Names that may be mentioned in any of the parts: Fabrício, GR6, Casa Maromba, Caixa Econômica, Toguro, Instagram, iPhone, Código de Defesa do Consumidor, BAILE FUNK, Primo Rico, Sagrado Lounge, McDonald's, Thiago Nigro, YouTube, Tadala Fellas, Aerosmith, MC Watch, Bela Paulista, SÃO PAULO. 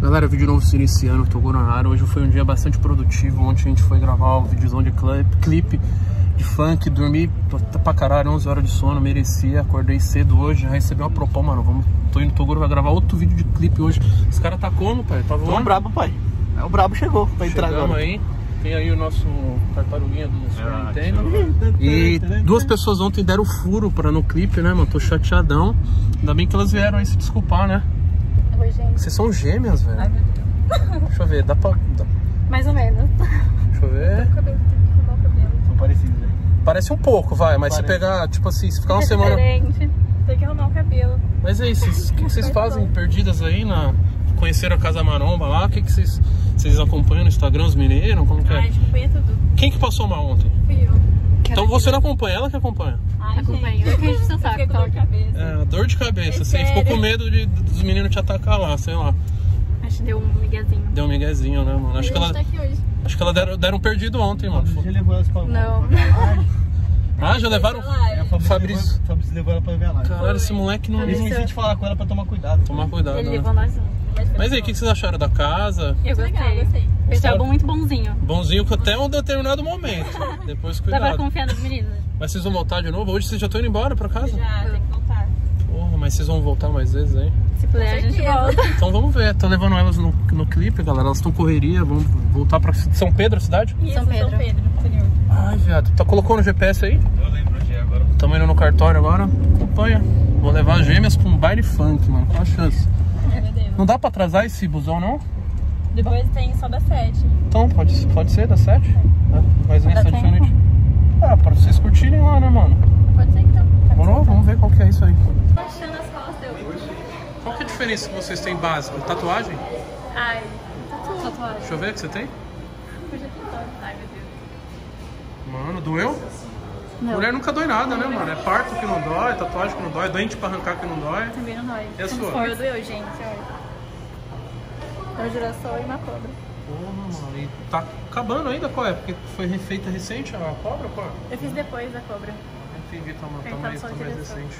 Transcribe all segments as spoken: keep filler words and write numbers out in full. Galera, vídeo novo se iniciando, Toguro. Hoje foi um dia bastante produtivo. Ontem a gente foi gravar um videozão de clipe de funk, dormi pra caralho, onze horas de sono, merecia. Acordei cedo hoje, já recebi uma proposta, mano. Vamos, tô indo, Toguro vai gravar outro vídeo de clipe hoje. Os caras tá como, pai? Tá voando? Tão brabo, pai. É, o brabo chegou pra entrar agora. Aí. Tem aí o nosso tartaruguinha do ah, Nintendo. E duas pessoas ontem deram furo pra no clipe, né, mano? Tô chateadão. Ainda bem que elas vieram aí se desculpar, né? Oi, gente. Vocês são gêmeas, velho. Ai, meu Deus. Deixa eu ver, dá pra... Dá... Mais ou menos. Deixa eu ver. Eu acabei de arrumar o cabelo. São parecidos, né? Parece um pouco, vai. Mas parece. Se pegar, tipo assim, se ficar uma é semana... Diferente. Tem que arrumar o cabelo. Mas é isso. O que vocês fazem perdidas aí na... Conheceram a Casa Maromba lá? O que que vocês... Vocês acompanham no Instagram os mineiros? Como que é? Ah, a gente acompanha tudo. Quem que passou mal ontem? Fui eu. Então você não acompanha, ela que acompanha? Ah, acompanha. Eu fiquei com dor de cabeça. É, dor de cabeça. Você ficou com medo de, dos meninos te atacar lá, sei lá. Acho que deu um miguezinho. Deu um miguezinho, né, mano? Acho que ela, tá aqui hoje. Acho que ela deram, deram um perdido ontem, mano. Já levou elas pra... Não. Ah, já levaram? É, o Fabrício. O Fabrício levou ela pra ver lá. Caralho, esse moleque não... Eles vão te falar com ela pra tomar cuidado. Tomar cuidado, né? Ele levou nós lá. Mas aí, o que vocês acharam da casa? Eu gostei. O pessoal é muito bonzinho. Bonzinho até um determinado momento. Depois, cuidado. Dá pra confiar nos meninos. Mas vocês vão voltar de novo? Hoje vocês já estão indo embora pra casa? Já, tem que voltar. Porra, mas vocês vão voltar mais vezes, hein? Se puder, a gente volta. Então vamos ver. Tô levando elas no, no clipe, galera. Elas estão correria. Vamos voltar pra São Pedro, a cidade? Isso, São Pedro. São Pedro, interior. Ai, viado. Tá, colocou no G P S aí? Eu lembro onde é agora. Estamos indo no cartório agora. Acompanha. Vou levar as gêmeas pra um baile funk, mano. Qual a chance? Não dá pra atrasar esse busão, não? Depois tem só das sete. Então, pode, pode ser das sete? É. Mas aí sete horas. Ah, pra vocês curtirem lá, né, mano? Pode ser então. Morou? Vamos ver qual que é isso aí. Tô achando as costas. Qual que é a diferença que vocês têm básica? Tatuagem? Ai, tatuagem. tatuagem. Deixa eu ver o que você tem. Eu já tenho dor. Ai, meu Deus. Mano, doeu? Não. Mulher nunca dói nada, né, mano? É parto que não dói, tatuagem que não dói, dente pra arrancar que não dói. Também não dói. E a sua? Meu doeu, gente, olha. Um girassol e uma cobra. Porra, mano. E tá acabando ainda, qual é? Porque foi refeita recente a cobra, qual é? Eu fiz depois da cobra. Entendi, tá, mano. Tá mais, tá mais recente.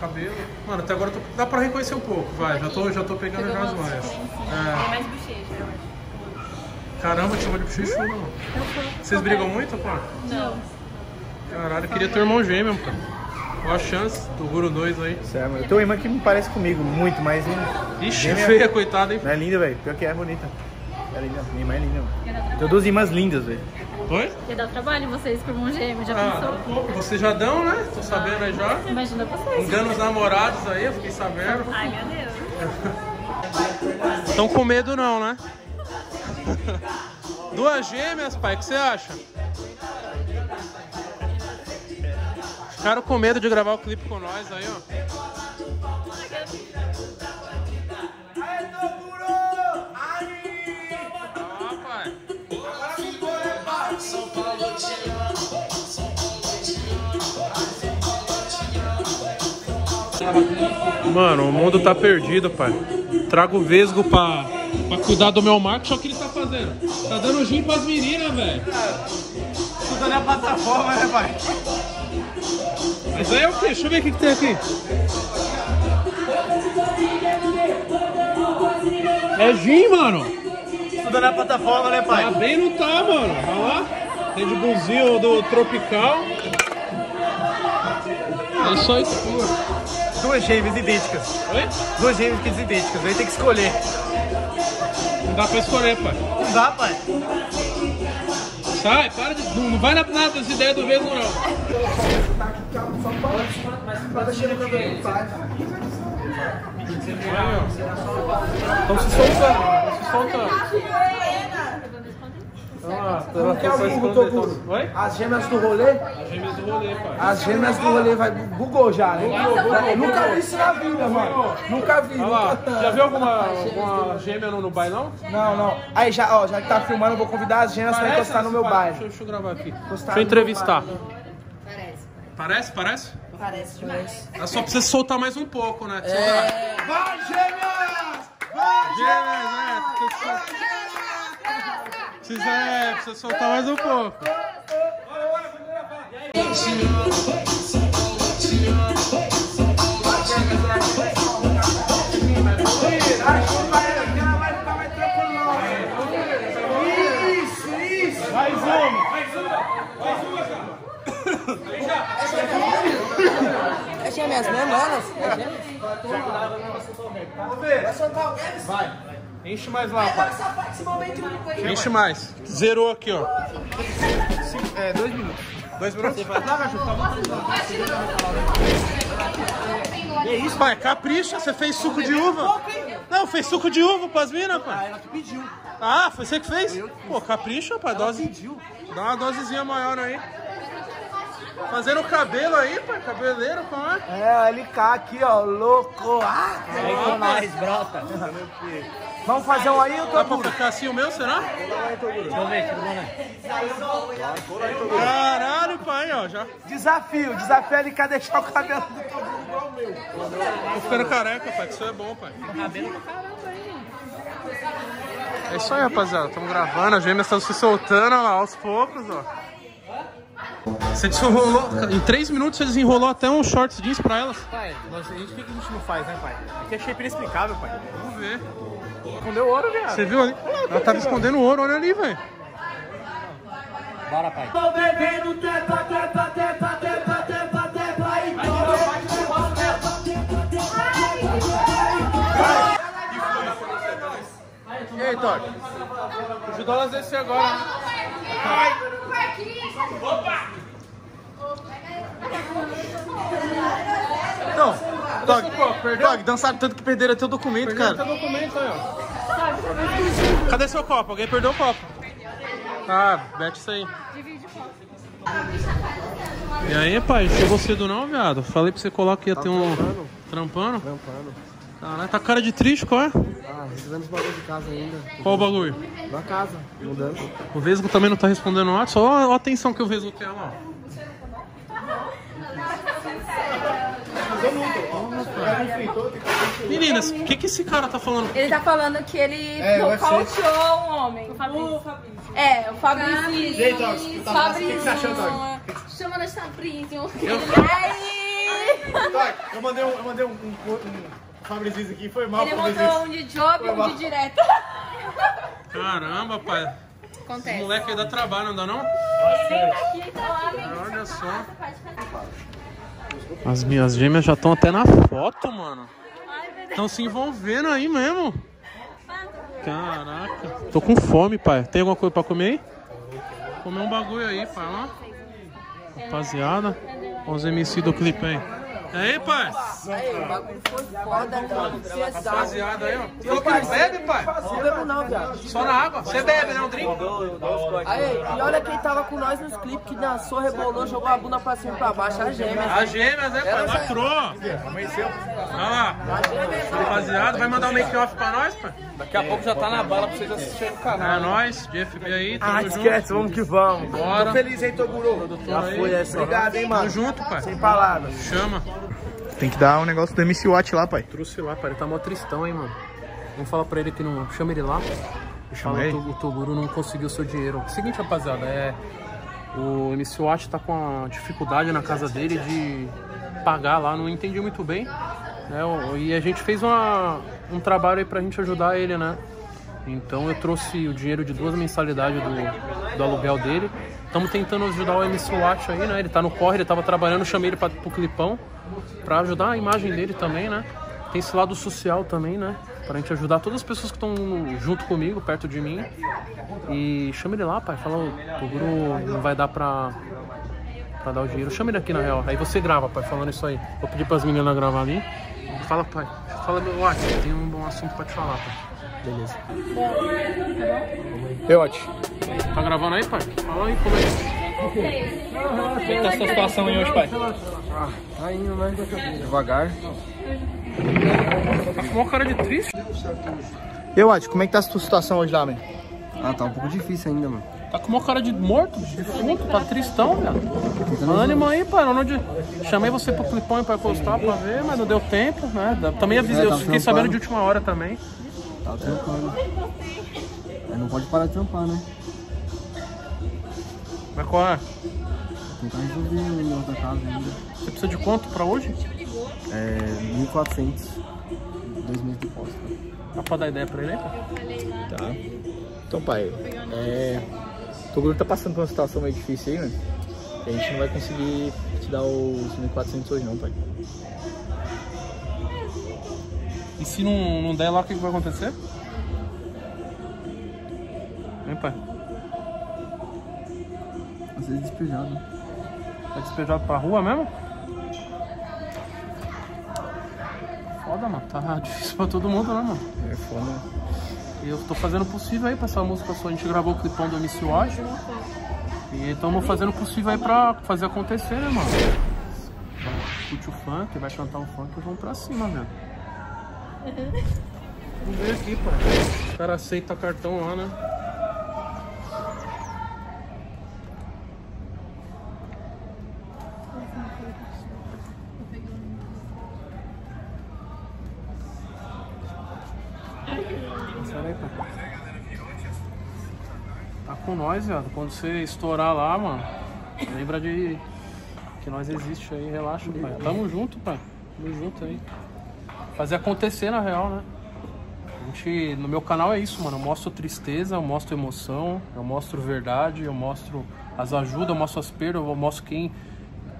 Cabelo. Mano, até agora tô... dá pra reconhecer um pouco, vai. Já tô, já tô pegando já as mais. É. Tem mais bochecha, eu acho. Caramba, te chama de bochechudo, mano. Vocês brigam muito, pô? Não. Caralho, eu queria ter irmão gêmeo, cara. Qual a chance do Guru dois aí? Sério, mano. Eu tenho uma irmã que me parece comigo muito, mas... Ixi, gêmea... feia, coitada, hein? Não é linda, velho. Pior que é, é bonita. É linda. Minha irmã é linda, mano. Tenho duas irmãs lindas, velho. Oi? Ia dar trabalho vocês com irmão gêmeo, já ah, pensou? Pô, vocês já dão, né? Tô sabendo aí já. Imagina vocês. Engana os namorados aí, eu fiquei sabendo. Ai, meu Deus. Estão com medo não, né? Duas gêmeas, pai, o que você acha? Ficaram com medo de gravar o clipe com nós aí, ó. Aê, Toguro! Ó, pai. Mano, o mundo tá perdido, pai. Trago o Vesgo pra, pra cuidar do meu marco, só que ele tá fazendo. Tá dando gin pras meninas, velho. Tá dando a plataforma, né, pai? Mas aí é o que? Deixa eu ver o que, que tem aqui. É gin, mano. Tudo na plataforma, né, pai? Tá bem, não tá, mano. Olha lá. Tem de buzinho do Tropical. É só isso. Duas gêmeas idênticas. Oi? Duas gêmeas idênticas. Aí tem que escolher. Não dá pra escolher, pai. Não dá, pai. Sai, para de... Não, não vai na plata essa ideia do mesmo, não. Então se solta, se solta. Ah, não quer alguém do Toguro? As gêmeas do rolê? As gêmeas do rolê, pai. As gêmeas do rolê, vai, bugou já, né? Bugou, nunca vi isso na vida, mano. Nunca vi. Já viu alguma, alguma gêmea no, no bailão? Não, não. Aí, já, ó, já que tá filmando, eu vou convidar as gêmeas pra encostar no meu baile. Deixa eu gravar aqui. Deixa eu entrevistar. Parece, parece? Parece demais. Ela só precisa soltar mais um pouco, né? É. Vai, gêmeas! Vai, gêmeas! Né? Precisa... Vai, gêmeas! Precisa, é, precisa soltar mais um pouco. Enche mais lá, pai. Enche mais. Zerou aqui, ó. É, dois minutos. Dois minutos? É isso, pai. Capricha. Você fez suco de uva? Não, fez suco de uva pras minas, pai. Ah, ela que pediu. Ah, foi você que fez? Pô, capricha, pai. Dose. Pediu. Dá uma dosezinha maior aí. Fazendo o cabelo aí, pai. Cabeleiro, como é? É, L K aqui, ó. Louco. Ah, é que mais brota. Vamos fazer um aí, o Toguro? Dá pra ficar assim o meu, será? Deixa eu ver, deixa eu ver. Caralho, pai, ó, já. Desafio, desafio é L K deixar o cabelo do Toguro igual o meu. Tô ficando careca, pai, que isso é bom, pai. Cabelo pra caramba aí. É isso aí, rapaziada. Estamos gravando, as gêmeas estão se soltando, ó, aos poucos, ó. Você desenrolou, em três minutos você desenrolou até um shorts jeans pra elas. Pai, nós, a gente, o que a gente não faz, né, pai? Aqui é shape inexplicável, pai. Vamos ver. Escondeu o ouro, velho. Você viu ali? Olha, ela tava escondendo o ouro, olha ali, velho. Bora, pai. Tô bebendo tepa, tepa, tepa, tepa, tepa, tepa, e tô. E aí, Tor? Ajudou elas a descer agora, né? Opa! Então, Dog, Dog, dançaram tanto que perderam teu documento, perderam cara. Teu documento aí, ó. Cadê seu copo? Alguém perdeu o copo? Ah, mete isso aí. Divide o copo. E aí, pai, chegou cedo não, viado? Falei pra você colar que ia tá ter um... Trampando? Trampando? Trampando. Caralho, tá cara de triste, qual é? Ah, recebemos bagulho de casa ainda. Qual o bagulho? Da casa, mudando. O Vesgo também não tá respondendo nada, só a atenção que o Vesgo tem lá, ó. Meninas, o que, que esse cara tá falando? Ele tá falando que ele é, nocauteou um homem. O Fabrício. O Fabrício. É, o Fabrício. E aí, Dogs? O que você tá achando, Dogs? Chama nós Fabrício. E aí? Dogs, eu mandei um, eu mandei um, um, um Fabrício aqui, foi mal. Ele mandou um de job e um de direto. Caramba, pai. Acontece. Esse moleque aí dá trabalho, não dá não? Ele tá lá, olha só. As minhas gêmeas já estão até na foto, mano. Estão se envolvendo aí mesmo. Caraca. Tô com fome, pai. Tem alguma coisa pra comer aí? Vou comer um bagulho aí, pai. Ó. Rapaziada. Olha os M C do clipe aí. Aí, pai. Aí, o bagulho foi foda, cara. Rapaziada aí, ó. Você bebe, pai? Não bebo não, viado. Só na água? Você bebe, né? Um drink? Aí, e olha quem tava com nós nos clipes, que dançou, rebolou, jogou a bunda pra cima e pra baixo. As gêmeas. As gêmeas, né, pai? Lacrou. Olha lá. Rapaziada, vai mandar um make-off pra nós, pai? Daqui a pouco já tá na bala pra vocês assistirem o canal. É nóis, G F B aí, tamo junto. Ah, esquece, vamos que vamos. Bora. Tô feliz, hein, Toguro? Já foi essa. Obrigado, hein, mano. Tamo junto, pai. Sem palavras. Chama. Tem que dar um negócio do M C Watch lá, pai. Trouxe lá, pai. Ele tá mó tristão, hein, mano. Vamos falar pra ele que não... Chama ele lá. Chama ele. O Toguro não conseguiu seu dinheiro. Seguinte, rapaziada, é... O M C Watch tá com uma dificuldade na casa dele de pagar lá. Não entendi muito bem. Né? E a gente fez uma, um trabalho aí pra gente ajudar ele, né? Então eu trouxe o dinheiro de duas mensalidades do, do aluguel dele. Estamos tentando ajudar o M C Watch aí, né? Ele tá no corre, ele tava trabalhando, chamei ele pra, pro clipão. Pra ajudar a imagem dele também, né? Tem esse lado social também, né? Pra gente ajudar todas as pessoas que estão junto comigo, perto de mim. E chama ele lá, pai. Fala, o Toguro não vai dar pra, pra dar o dinheiro. Chama ele aqui, na real. Aí você grava, pai, falando isso aí. Vou pedir pras meninas gravar ali. Fala, pai. Fala, meu Watch. Tem um bom assunto pra te falar, pai. Beleza. Ei, Watch. Tá gravando aí, pai? Fala aí, como é? Como é que tá a sua situação aí hoje, pai? Ah, tá indo mais devagar. Tá com uma cara de triste. Eu acho, como é que tá a sua situação hoje lá, mano? Ah, tá um pouco difícil ainda, mano. Tá com uma cara de morto, de defunto, tá tristão, velho. Ânimo aí, pai. Não, não de... Chamei você pro clipão pra postar, pra ver, mas não deu tempo, né? Também avisei, eu fiquei sabendo de última hora também. Tá trampando. Não pode parar de trampar, né? Mas qual é? tentar resolver o negócio da casa ainda. Você precisa de quanto pra hoje? É, mil e quatrocentos. Dois meses de posse. Dá pra dar ideia pra ele, né? Tá. Então, pai, é... o Toguro tá passando por uma situação meio difícil aí, né? A gente não vai conseguir te dar os mil e quatrocentos hoje não, pai. E se não, não der lá, o que vai acontecer? Vem, pai. Vai ser despejado. Vai despejado pra rua mesmo? Foda, mano. Tá difícil pra todo mundo, né, mano? É foda. E eu tô fazendo o possível aí pra essa música sua. A gente gravou o clipão do M C Watch. E estamos fazendo o possível aí pra fazer acontecer, né, mano? Curte o funk, vai cantar o funk e vamos pra cima, velho. Vamos ver aqui, pai. O cara aceita cartão lá, né? Pera aí, pai. Tá com nós, viado. Quando você estourar lá, mano, lembra de que nós existe aí, relaxa, pai. Tamo junto, pai. Tamo junto aí. Fazer acontecer, na real, né? A gente, no meu canal é isso, mano. Eu mostro tristeza, eu mostro emoção, eu mostro verdade, eu mostro as ajudas, eu mostro as perdas, eu mostro quem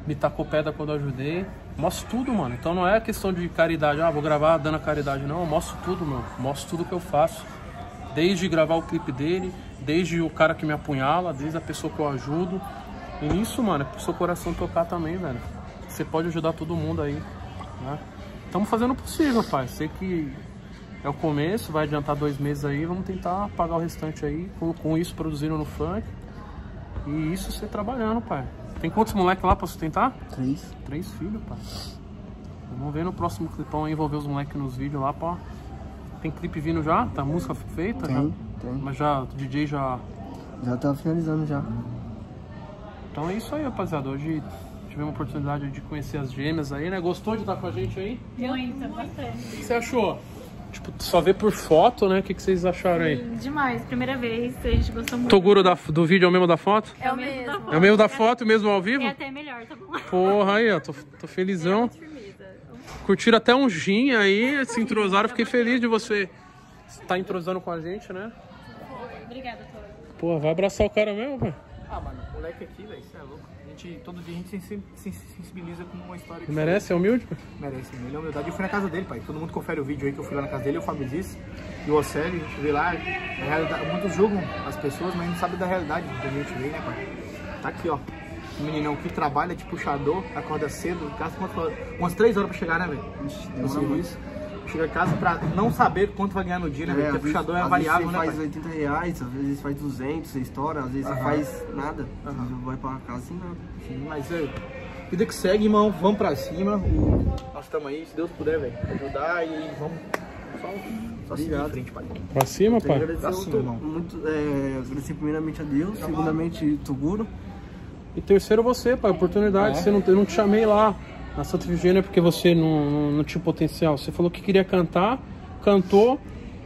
me tacou pedra quando eu ajudei. Eu mostro tudo, mano. Então não é questão de caridade, ah, vou gravar dando a caridade, não. Eu mostro tudo, mano. Eu mostro tudo que eu faço. Desde gravar o clipe dele, desde o cara que me apunhala, desde a pessoa que eu ajudo. E nisso, mano, é pro seu coração tocar também, velho. Você pode ajudar todo mundo aí, né? Estamos fazendo o possível, pai. Sei que é o começo, vai adiantar dois meses aí. Vamos tentar pagar o restante aí. Com, com isso, produzindo no funk. E isso, você trabalhando, pai. Tem quantos moleques lá pra sustentar? Três. Três filhos, pai. Vamos ver no próximo clipão aí, envolver os moleques nos vídeos lá, pá. Tem clipe vindo já? Tá a música feita? Tem, já? Tem. Mas já, o D J já... Já tá finalizando já. Então é isso aí, rapaziada. Hoje tivemos a oportunidade de conhecer as gêmeas aí, né? Gostou de estar com a gente aí? Muito, bastante. O que você achou? Tipo, só ver por foto, né? O que, que vocês acharam aí? Sim, demais. Primeira vez. A gente gostou muito. Toguro da, do vídeo é o mesmo da foto? É o mesmo da foto. É o mesmo da foto e é o mesmo ao vivo? É até melhor, tá bom? Porra, aí, ó. Tô, tô felizão. É, curtiram até um gin aí, se entrosaram. Fiquei feliz de você estar entrosando com a gente, né? Obrigada, Toguro. Pô, vai abraçar o cara mesmo, velho? Ah, mano, o moleque aqui, velho, isso é louco. A gente, todo dia a gente se sensibiliza com uma história que... Merece, é humilde, pai? Merece, ele é humildade. Eu fui na casa dele, pai. Todo mundo confere o vídeo aí que eu fui lá na casa dele, o Fabrício disse, e o Océlio, a gente vê lá. Muitos julgam as pessoas, mas não sabe da realidade que a gente vê, né, pai? Tá aqui, ó. O meninão que trabalha de puxador, acorda cedo, gasta quanto, umas três horas pra chegar, né, velho? Isso. Chega em casa pra não saber quanto vai ganhar no dia, né, velho? É, porque puxador é variável, né, pai? Às vezes você faz oitenta reais, às vezes faz duzentos, você estoura, às vezes você faz nada. Às vezes vai pra casa sem nada. Sim, mas, velho, vida que segue, irmão, vamos pra cima. Nós estamos aí, se Deus puder, velho, ajudar e vamos... Só, só seguir em frente, pai. Pra cima, pai? Pra cima, irmão. Muito, é, agradecer primeiramente a Deus, segundamente Toguro. E terceiro você, pai, oportunidade, é. Você não, eu não te chamei lá na Santa Efigênia porque você não, não, não tinha potencial. Você falou que queria cantar, cantou,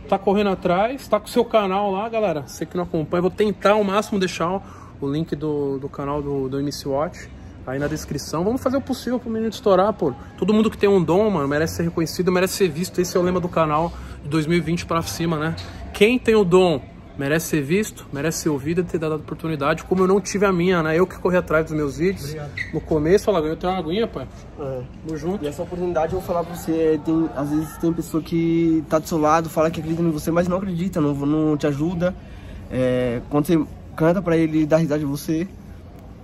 tá correndo atrás, tá com o seu canal lá, galera. Você que não acompanha, vou tentar ao máximo deixar o link do, do canal do, do M C Watch aí na descrição. Vamos fazer o possível pro menino estourar, pô. Todo mundo que tem um dom, mano, merece ser reconhecido, merece ser visto. Esse é o lema do canal de dois mil e vinte pra cima, né? Quem tem o dom... merece ser visto, merece ser ouvido e ter dado a oportunidade, como eu não tive a minha, né? Eu que corri atrás dos meus vídeos. Obrigado. No começo, ela ganhou, tem uma aguinha, pai. É. Vamos junto. E essa oportunidade, eu vou falar pra você, tem, às vezes tem pessoa que tá do seu lado, fala que acredita em você, mas não acredita, não, não te ajuda. É, quando você canta pra ele, dá risada de você.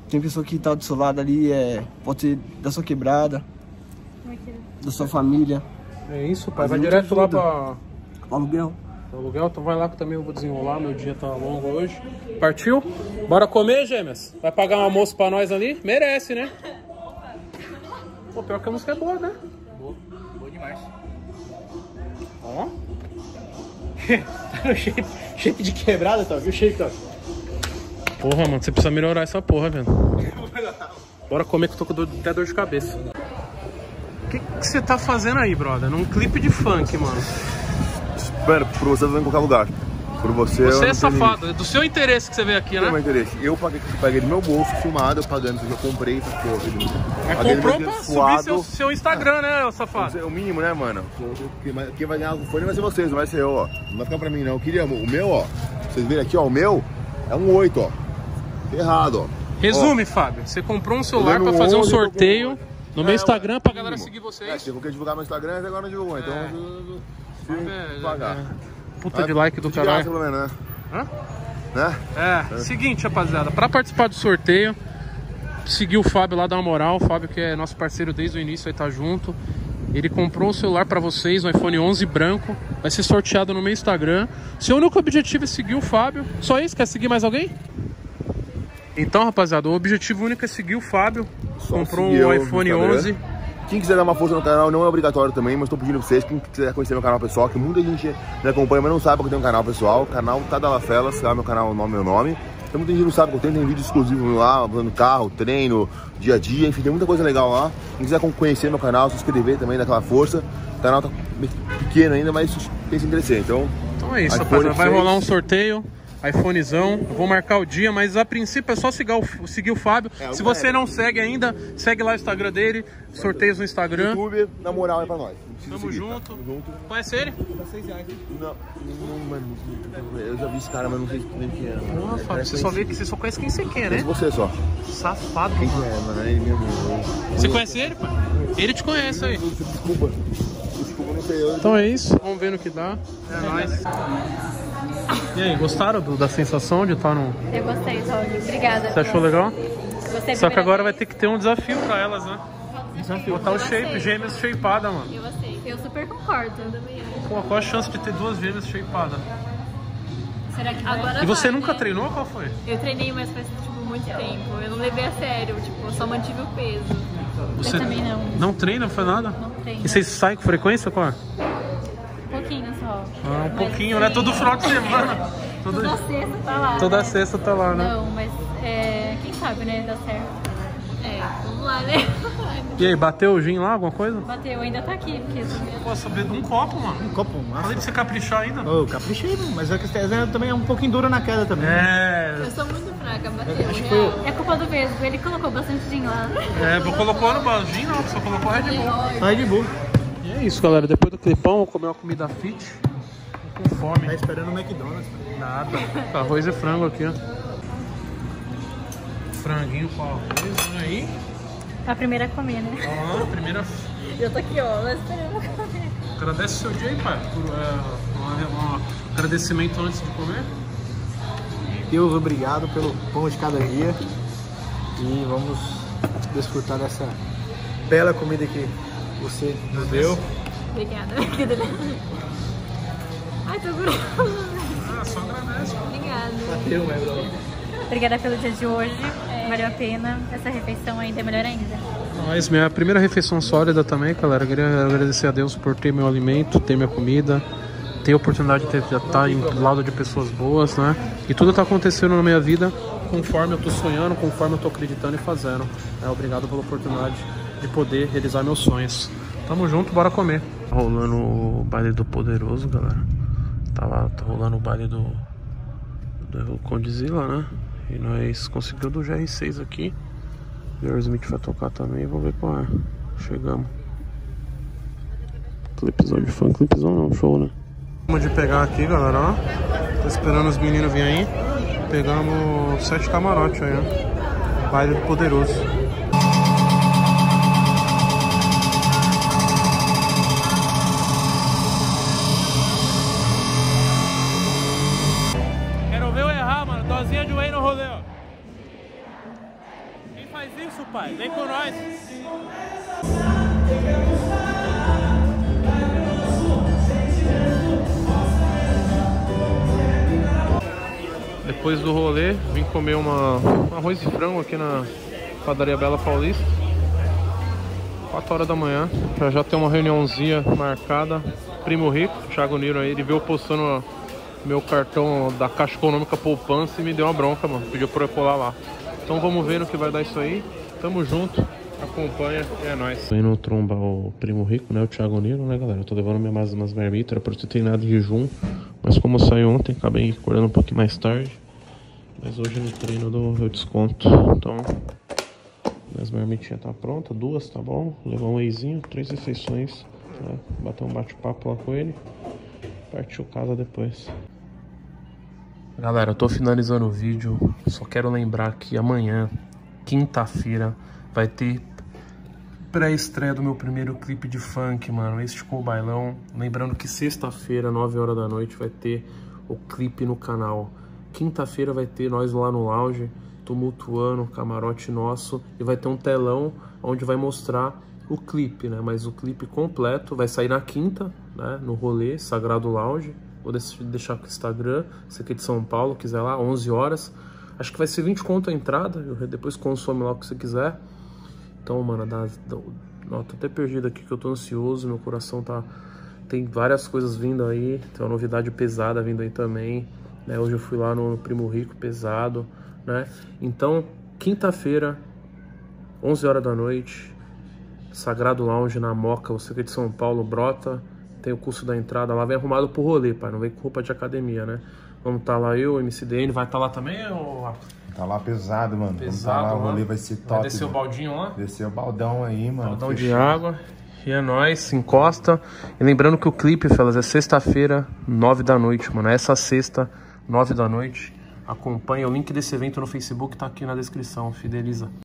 Tem pessoa que tá do seu lado ali, é, pode ser da sua quebrada, da sua família. É isso, pai. Mas vai direto ajuda. Lá pra... aluguel. Aluguel, então vai lá que também eu vou desenrolar, meu dia tá longo hoje. Partiu? Bora comer, gêmeas? Vai pagar um almoço pra nós ali? Merece, né? Pô, pior que a música é boa, né? Boa, boa demais. Ó. Tá no shape, shape de quebrada, tá? Viu o shape, tá? Porra, mano, você precisa melhorar essa porra, velho. Bora comer que eu tô com dor, até dor de cabeça. O que que você tá fazendo aí, brother? Num clipe de funk, mano. Mano, por você tá fazendo em qualquer lugar. Por você, você é safado, é do seu interesse que você veio aqui, né? Do meu interesse. Eu paguei, paguei do meu bolso, filmado, eu pagando, eu comprei essa porra. Mas comprou pra subir seu, seu Instagram, ah, né, safado? O mínimo, né, mano? Quem vai ganhar o fone vai ser vocês, não vai ser eu, ó. Não vai ficar pra mim, não. Eu queria, o meu, ó, vocês viram aqui, ó, o meu é um oito, ó. Errado, ó. Resume, ó, Fábio, você comprou um celular pra fazer um onze, sorteio comprei... no meu é, Instagram é, pra galera mínimo. seguir vocês. É, se eu vou divulgar meu Instagram, agora não divulgou, é. então eu vou pagar. Puta ah, de like do caralho. Pelo menos, né? Hã? Né? É, é, seguinte, rapaziada, pra participar do sorteio, seguir o Fábio lá, dar uma moral. O Fábio, que é nosso parceiro desde o início, aí tá junto. Ele comprou um celular pra vocês, um iPhone onze branco. Vai ser sorteado no meu Instagram. Seu único objetivo é seguir o Fábio. Só isso? Quer seguir mais alguém? Então, rapaziada, o objetivo único é seguir o Fábio. Só comprou um iPhone onze. Quem quiser dar uma força no canal, não é obrigatório também, mas estou pedindo pra vocês, quem quiser conhecer meu canal pessoal, que muita gente me acompanha, mas não sabe que eu tenho um canal pessoal, canal Tadala Fellas, lá meu canal, o nome é meu nome. Então muita gente não sabe que eu tenho, tem vídeo exclusivo lá, no carro, treino, dia a dia, enfim, tem muita coisa legal lá. Quem quiser conhecer meu canal, se inscrever também, dá aquela força. O canal tá pequeno ainda, mas pensa em crescer, então... Então é isso, rapaziada, vai rolar um sorteio. iPhonezão, vou marcar o dia, mas a princípio é só seguir o, seguir o Fábio. É, se você é, não segue ainda, segue lá o Instagram dele, sorteios no Instagram. YouTube, na moral, é pra nós. Tamo seguir, junto. Tá? junto. Conhece ele? Não, não, mano. Eu já vi esse cara, mas não sei nem quem é. Nossa, Fábio, você só, vê que você só conhece quem você quer, né? Você só. Safado. Quem mano. é, mano? É ele mesmo. Você conhece ele, pai? Ele te conhece aí. Desculpa. Desculpa, não sei eu. Então é isso. Vamos ver no que dá. É nóis. E aí, gostaram do, da sensação de estar no... Eu gostei, Toguro. Obrigada. Você achou legal? Gostei. Só que agora vez. vai ter que ter um desafio pra elas, né? Desafio. Botar eu o shape, gostei. gêmeas shapeada, mano. Eu gostei. Eu super concordo. Pô, qual a chance de ter duas gêmeas shapeadas? Será que agora vai, E você nunca né? treinou? Qual foi? Eu treinei, mas faz tipo, muito tempo. Eu não levei a sério, tipo, eu só mantive o peso. Você eu também não. Não treina? Não faz nada? Não treina. E vocês saem com frequência, qual? Ah, um mas pouquinho, sim. né? Todo final de semana. Todo... Toda sexta tá lá. Toda né? sexta tá lá, né? Não, mas é... quem sabe, né? Dá certo. É, vamos lá, né? E aí, bateu o gin lá, alguma coisa? Bateu, ainda tá aqui. Porque... Posso beber um copo, mano? Um copo, massa. Falei pra você caprichar ainda. Oh, eu caprichei, mano. Mas a questão também é um pouquinho dura na queda também. É. Né? Eu sou muito fraca, bateu. Acho que eu... É culpa do peso, ele colocou bastante gin lá. É, vou colocou no gin não, só colocou Red Bull. Red Bull. E é isso, galera. Depois do clipão, vou comer uma comida fit. Com fome. Tá esperando o McDonald's. Nada. Arroz e frango aqui, ó. Franguinho com arroz, olha aí. A primeira a comer, né? Ah, a primeira... Eu tô aqui, ó, lá esperando a comer. Agradece o seu dia aí, pai, por uh, um agradecimento antes de comer. Deus, obrigado pelo pão de cada dia. E vamos desfrutar dessa bela comida que você nos deu. Obrigada. Que delícia. Ai, tô gordo. Ah, só agradeço. Obrigada. Valeu, Bela. Obrigada pelo dia de hoje. É. Valeu a pena. Essa refeição ainda é melhor ainda. Mas minha primeira refeição sólida também, galera. Eu queria agradecer a Deus por ter meu alimento, ter minha comida, ter a oportunidade de estar em lado de pessoas boas, né? E tudo tá acontecendo na minha vida conforme eu tô sonhando, conforme eu tô acreditando e fazendo. É, obrigado pela oportunidade de poder realizar meus sonhos. Tamo junto, bora comer. Rolando o baile do Poderoso, galera. Tava rolando o baile do, do Condizila, né? E nós conseguimos do G R seis aqui. O Aerosmith vai tocar também. Vamos ver qual é. Chegamos. Clipzão de fã, clipzão não, show, né? Vamos de pegar aqui, galera, ó. Tô esperando os meninos virem aí. Pegamos sete camarotes aí, ó. Baile do Poderoso. Pai, vem com nós. Depois do rolê, vim comer uma, um arroz e frango aqui na padaria Bela Paulista. quatro horas da manhã. Já já tem uma reuniãozinha marcada. Primo Rico, Thiago Nigro aí, ele veio postando meu cartão da Caixa Econômica Poupança e me deu uma bronca, mano. Pediu pra eu colar lá. Então vamos ver no que vai dar isso aí. Tamo junto, acompanha, é nóis. Tô indo trombar o Primo Rico, né, o Thiago Nigro, né, galera? Eu tô levando minhas, umas marmitas, era pra ter treinado em jejum. Mas como eu saí ontem, acabei acordando um pouquinho mais tarde. Mas hoje no treino eu dou meu desconto. Então, minhas marmitinhas tá pronta, duas, tá bom? Levar um eizinho, três refeições, né? Bater um bate-papo lá com ele. Partiu casa depois. Galera, eu tô finalizando o vídeo. Só quero lembrar que amanhã, quinta-feira, vai ter pré-estreia do meu primeiro clipe de funk, mano. Este com o bailão. Lembrando que sexta-feira, nove horas da noite, vai ter o clipe no canal. Quinta-feira vai ter nós lá no lounge, tumultuando, camarote nosso. E vai ter um telão onde vai mostrar o clipe, né? Mas o clipe completo vai sair na quinta, né? No rolê, Sagrado Lounge. Vou deixar com o Instagram, você que é de São Paulo, quiser lá, onze horas. Acho que vai ser vinte conto a entrada, depois consome lá o que você quiser. Então, mano, dá, dá, ó, tô até perdido aqui, que eu tô ansioso, meu coração tá... Tem várias coisas vindo aí, tem uma novidade pesada vindo aí também, né? Hoje eu fui lá no, no Primo Rico, pesado, né? Então, quinta-feira, onze horas da noite, Sagrado Lounge na Moca, você que é de São Paulo, brota. Tem o curso da entrada lá, vem arrumado pro rolê, pai. Não vem com roupa de academia, né? Vamos tá lá eu, M C D N, vai tá lá também, ou... Tá lá pesado, mano. Pesado, tá lá, o rolê vai ser top. Vai descer o baldinho lá? Descer o baldão aí, mano. Baldão de água. E é nóis, se encosta. E lembrando que o clipe, fellas, é sexta-feira, nove da noite, mano. Essa sexta, nove da noite. Acompanha. O link desse evento no Facebook tá aqui na descrição. Fideliza.